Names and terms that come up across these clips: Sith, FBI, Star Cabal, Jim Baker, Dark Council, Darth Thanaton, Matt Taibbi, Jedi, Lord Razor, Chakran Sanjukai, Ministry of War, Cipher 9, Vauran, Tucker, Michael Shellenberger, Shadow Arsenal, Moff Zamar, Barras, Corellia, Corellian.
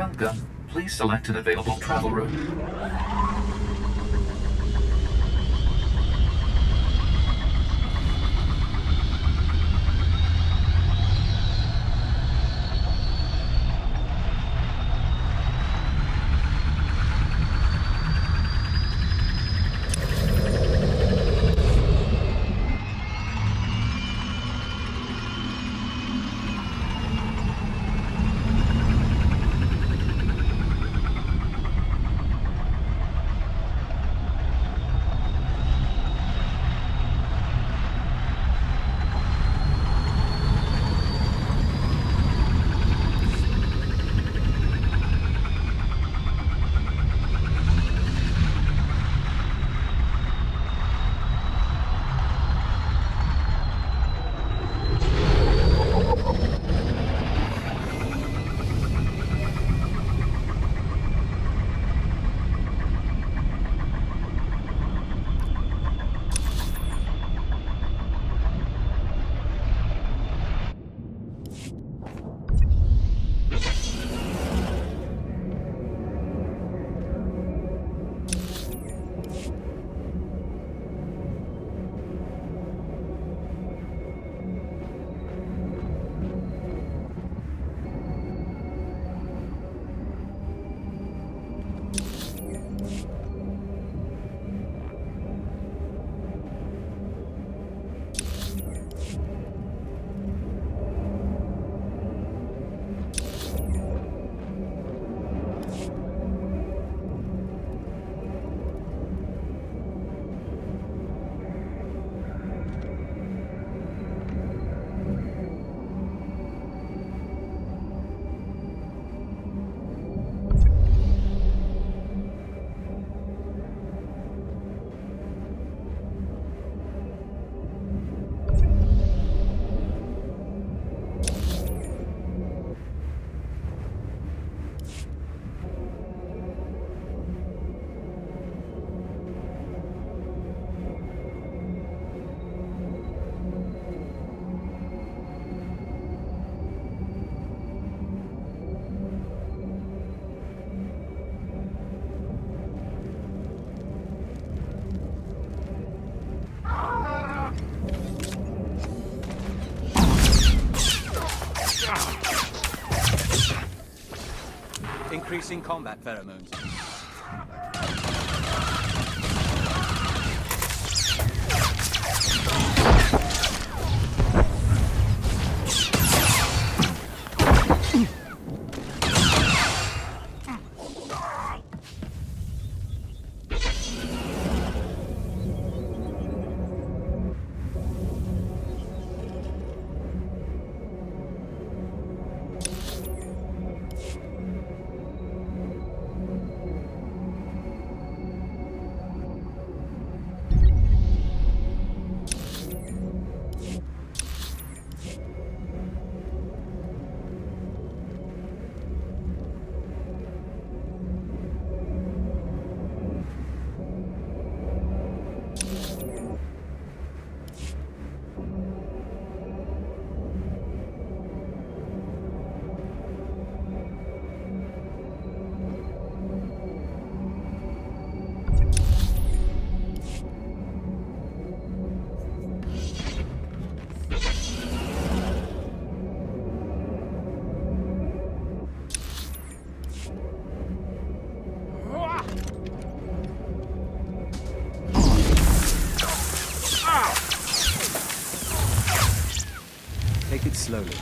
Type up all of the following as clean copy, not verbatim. Welcome. Please select an available travel route. Increasing combat pheromones. Slowly.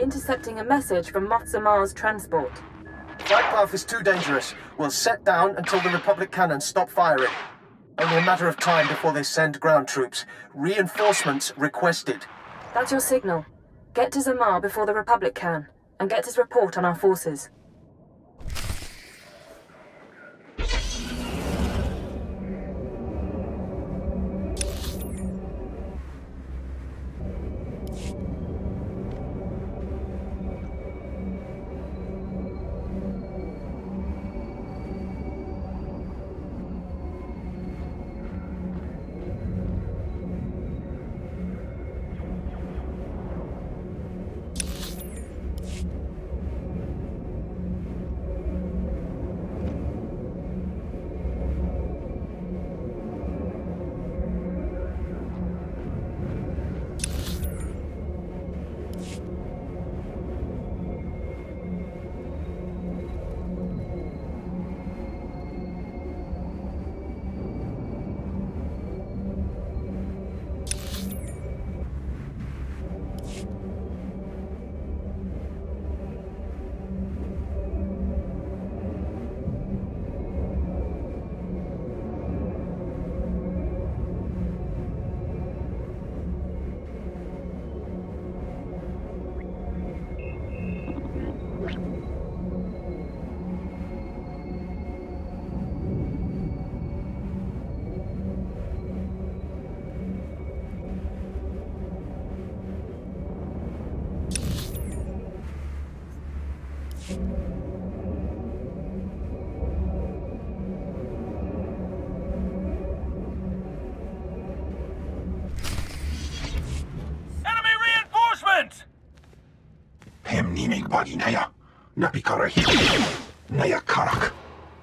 Intercepting a message from Moff Zamar's transport. Flight path is too dangerous. We'll set down until the Republic cannons stop firing. Only a matter of time before they send ground troops. Reinforcements requested. That's your signal. Get to Zamar before the Republic can, and get his report on our forces.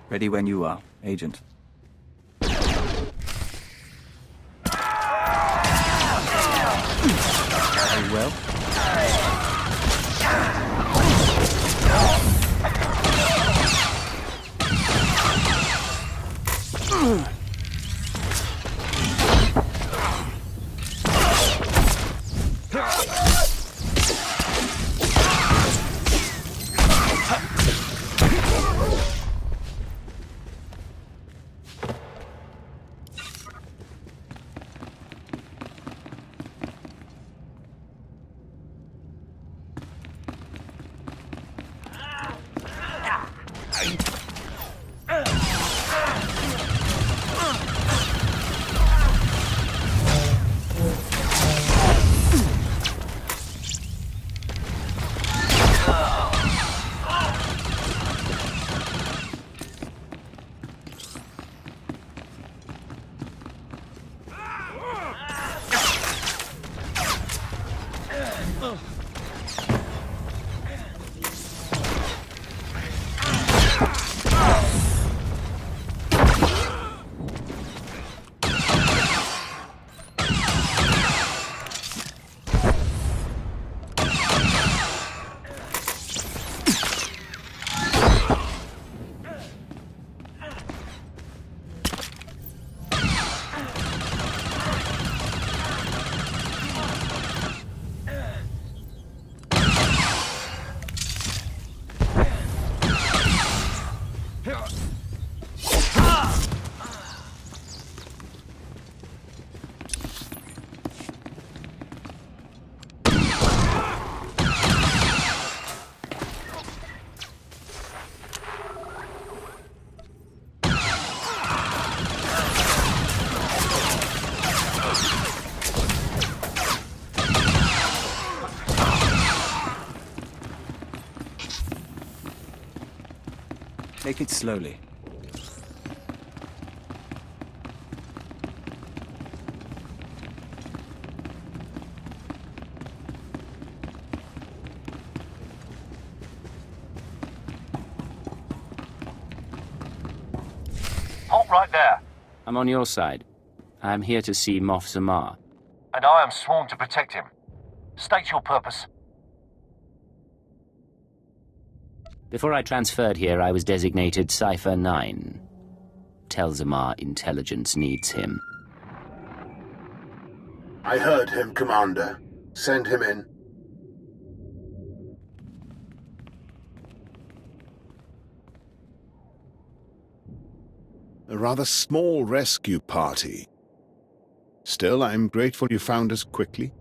Ready when you are, Agent. Very well. Take it slowly. Halt right there. I'm on your side. I'm here to see Moff Zamar. And I am sworn to protect him. State your purpose. Before I transferred here, I was designated Cipher 9. Tell Zamar intelligence needs him. I heard him, Commander. Send him in. A rather small rescue party. Still, I'm grateful you found us quickly.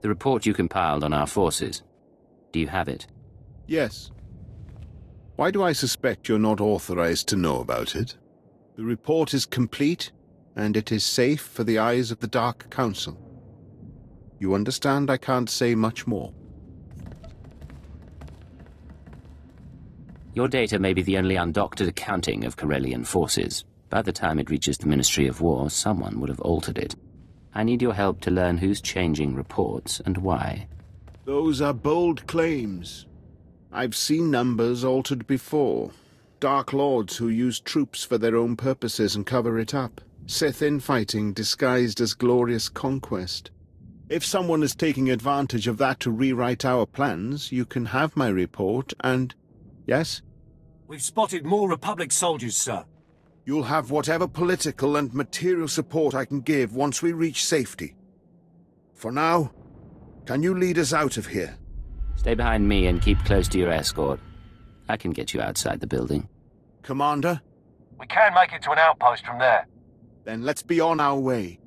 The report you compiled on our forces. Do you have it? Yes. Why do I suspect you're not authorized to know about it? The report is complete, and it is safe for the eyes of the Dark Council. You understand I can't say much more. Your data may be the only undoctored accounting of Corellian forces. By the time it reaches the Ministry of War, someone would have altered it. I need your help to learn who's changing reports and why. Those are bold claims. I've seen numbers altered before. Dark Lords who use troops for their own purposes and cover it up. Sith infighting disguised as glorious conquest. If someone is taking advantage of that to rewrite our plans, you can have my report and... Yes? We've spotted more Republic soldiers, sir. You'll have whatever political and material support I can give once we reach safety. For now, can you lead us out of here? Stay behind me and keep close to your escort. I can get you outside the building. Commander? We can make it to an outpost from there. Then let's be on our way.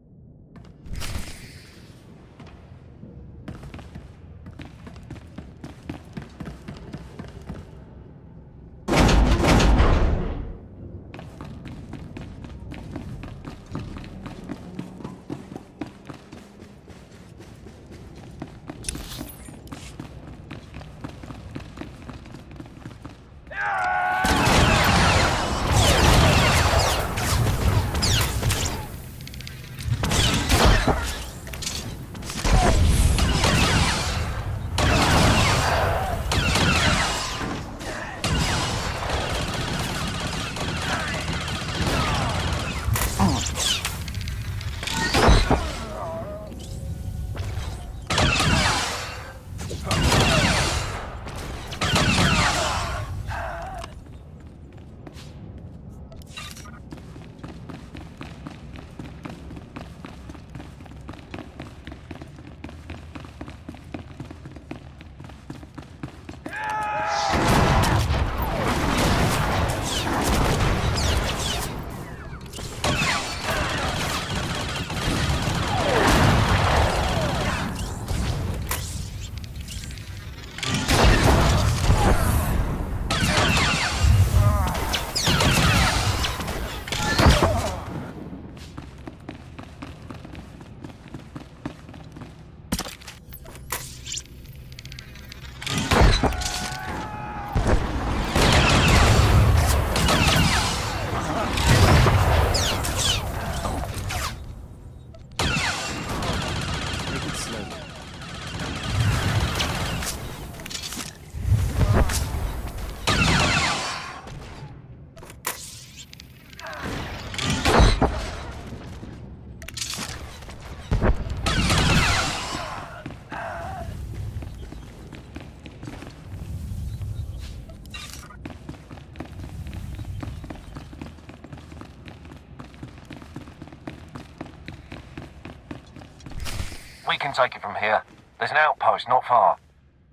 We can take it from here. There's an outpost not far.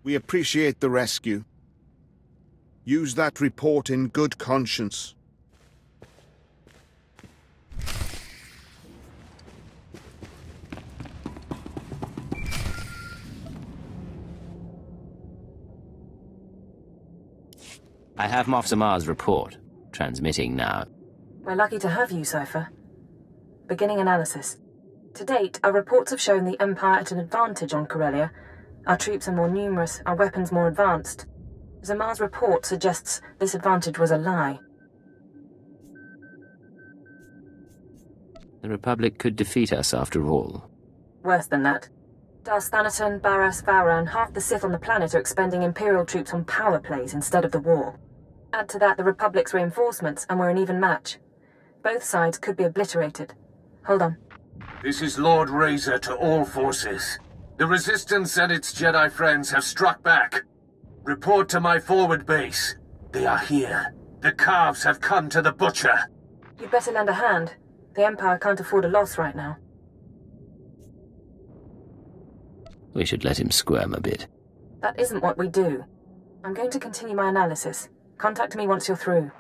We appreciate the rescue. Use that report in good conscience. I have Moff Zamar's report. Transmitting now. We're lucky to have you, Cipher. Beginning analysis. To date, our reports have shown the Empire at an advantage on Corellia. Our troops are more numerous, our weapons more advanced. Zamar's report suggests this advantage was a lie. The Republic could defeat us after all. Worse than that. Darth Thanaton, Barras, Vauran, half the Sith on the planet are expending Imperial troops on power plays instead of the war. Add to that the Republic's reinforcements and we're an even match. Both sides could be obliterated. Hold on. This is Lord Razor to all forces. The Resistance and its Jedi friends have struck back. Report to my forward base. They are here. The calves have come to the butcher. You'd better lend a hand. The Empire can't afford a loss right now. We should let him squirm a bit. That isn't what we do. I'm going to continue my analysis. Contact me once you're through.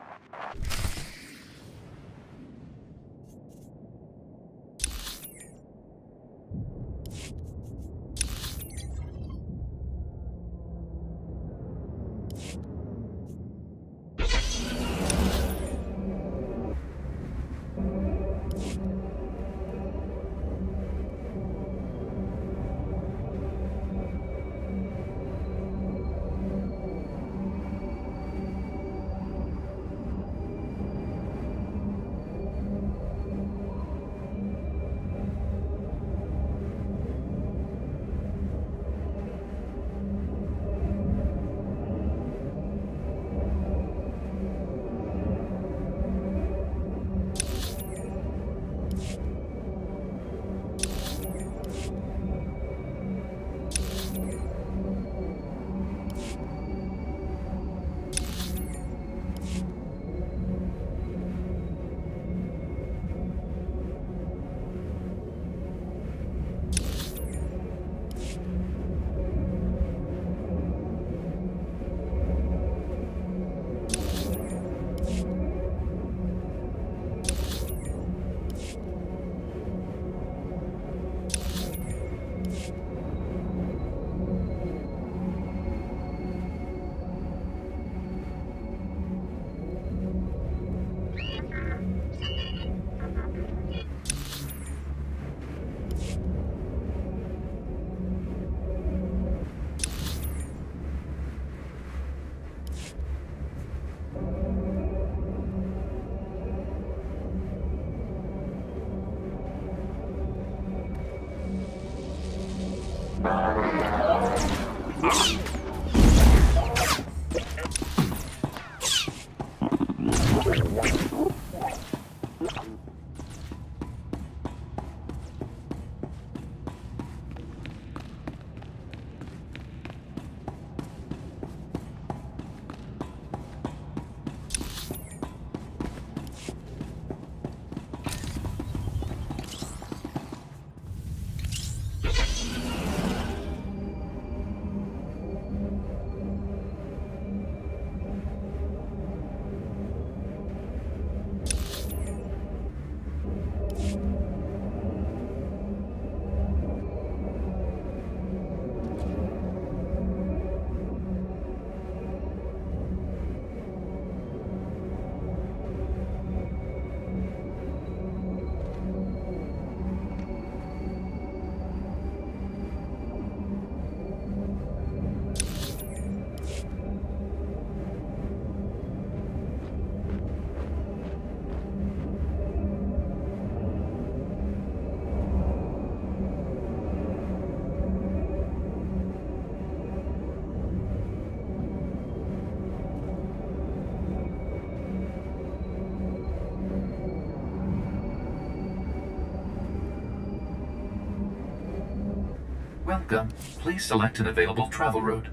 Welcome. Please select an available travel route.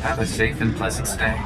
Have a safe and pleasant stay.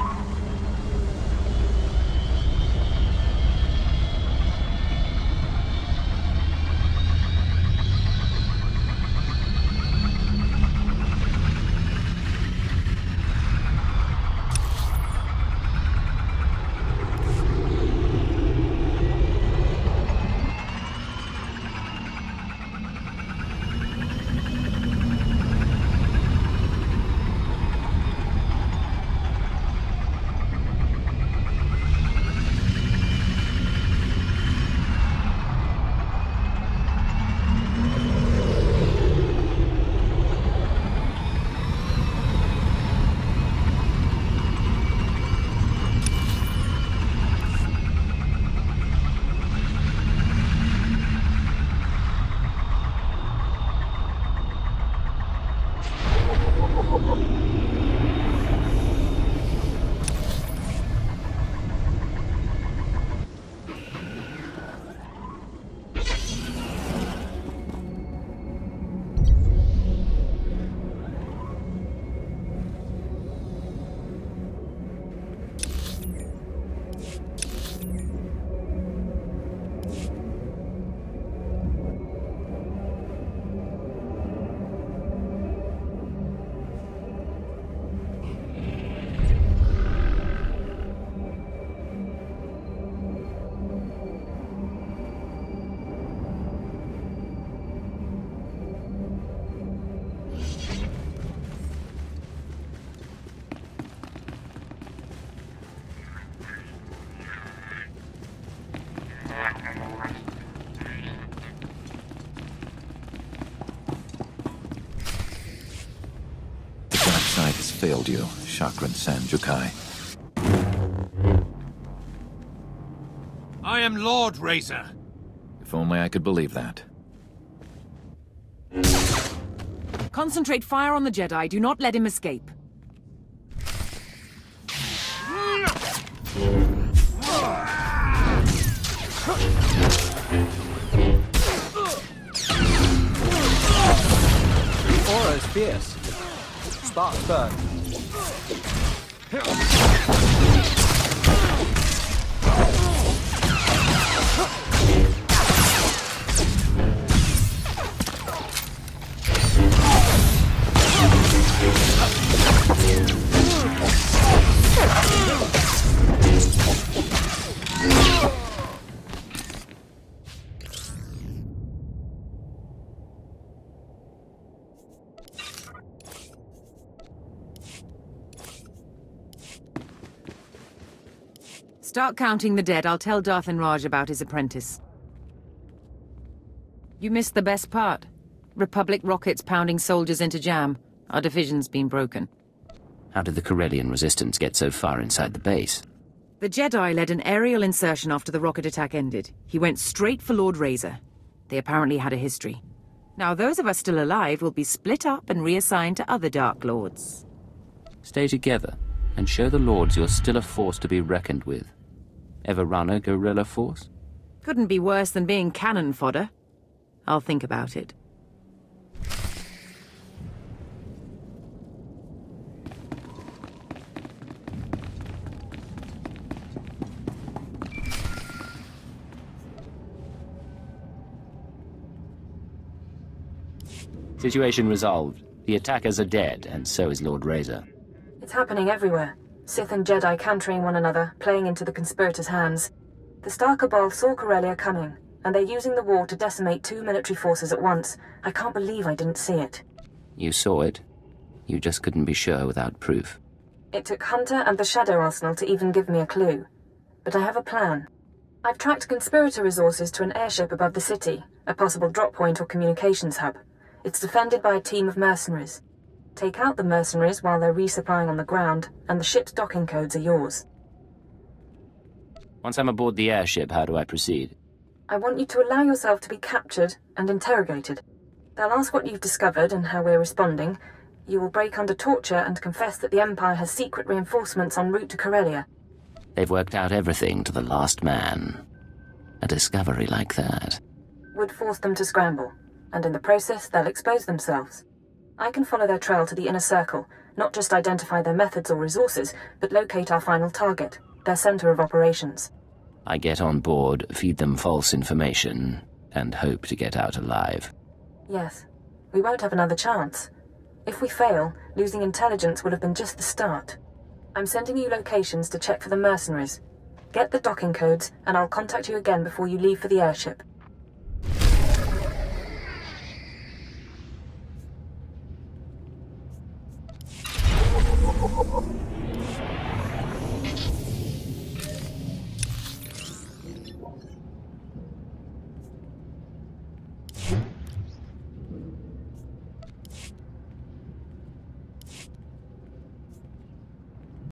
failed you, Chakran Sanjukai. I am Lord Razor. If only I could believe that. Concentrate fire on the Jedi. Do not let him escape. The aura is fierce. Sparks burn. Start counting the dead. I'll tell Darth and Raj about his apprentice. You missed the best part. Republic rockets pounding soldiers into jam. Our division's been broken. How did the Corellian resistance get so far inside the base? The Jedi led an aerial insertion after the rocket attack ended. He went straight for Lord Razor. They apparently had a history. Now those of us still alive will be split up and reassigned to other Dark Lords. Stay together and show the Lords you're still a force to be reckoned with. Ever run a guerrilla force? Couldn't be worse than being cannon fodder. I'll think about it. Situation resolved. The attackers are dead, and so is Lord Razor. It's happening everywhere. Sith and Jedi countering one another, playing into the conspirators' hands. The Star Cabal saw Corellia coming, and they're using the war to decimate two military forces at once. I can't believe I didn't see it. You saw it. You just couldn't be sure without proof. It took Hunter and the Shadow Arsenal to even give me a clue. But I have a plan. I've tracked conspirator resources to an airship above the city, a possible drop point or communications hub. It's defended by a team of mercenaries. Take out the mercenaries while they're resupplying on the ground, and the ship's docking codes are yours. Once I'm aboard the airship, how do I proceed? I want you to allow yourself to be captured and interrogated. They'll ask what you've discovered and how we're responding. You will break under torture and confess that the Empire has secret reinforcements en route to Corellia. They've worked out everything to the last man. A discovery like that would force them to scramble, and in the process they'll expose themselves. I can follow their trail to the inner circle, not just identify their methods or resources, but locate our final target, their center of operations. I get on board, feed them false information, and hope to get out alive. Yes. We won't have another chance. If we fail, losing intelligence would have been just the start. I'm sending you locations to check for the mercenaries. Get the docking codes, and I'll contact you again before you leave for the airship.